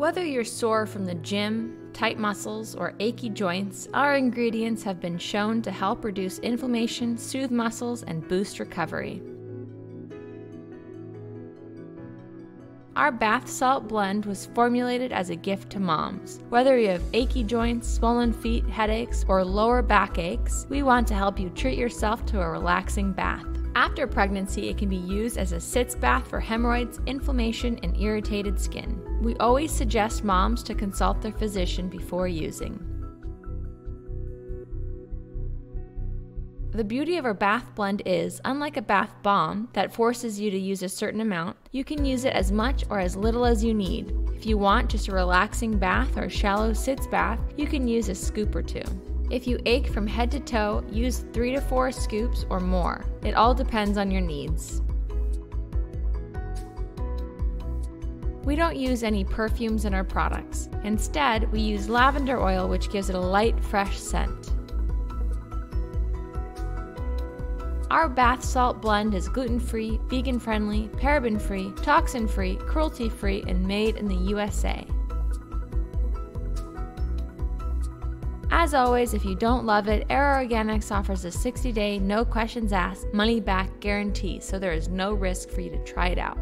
Whether you're sore from the gym, tight muscles, or achy joints, our ingredients have been shown to help reduce inflammation, soothe muscles, and boost recovery. Our bath salt blend was formulated as a gift to moms. Whether you have achy joints, swollen feet, headaches, or lower back aches, we want to help you treat yourself to a relaxing bath. After pregnancy, it can be used as a sitz bath for hemorrhoids, inflammation, and irritated skin. We always suggest moms to consult their physician before using. The beauty of our bath blend is, unlike a bath bomb that forces you to use a certain amount, you can use it as much or as little as you need. If you want just a relaxing bath or shallow sitz bath, you can use a scoop or two. If you ache from head to toe, use 3 to 4 scoops or more. It all depends on your needs. We don't use any perfumes in our products. Instead, we use lavender oil, which gives it a light, fresh scent. Our bath salt blend is gluten-free, vegan-friendly, paraben-free, toxin-free, cruelty-free, and made in the USA. As always, if you don't love it, Era Organics offers a 60-day, no questions asked, money-back guarantee, so there is no risk for you to try it out.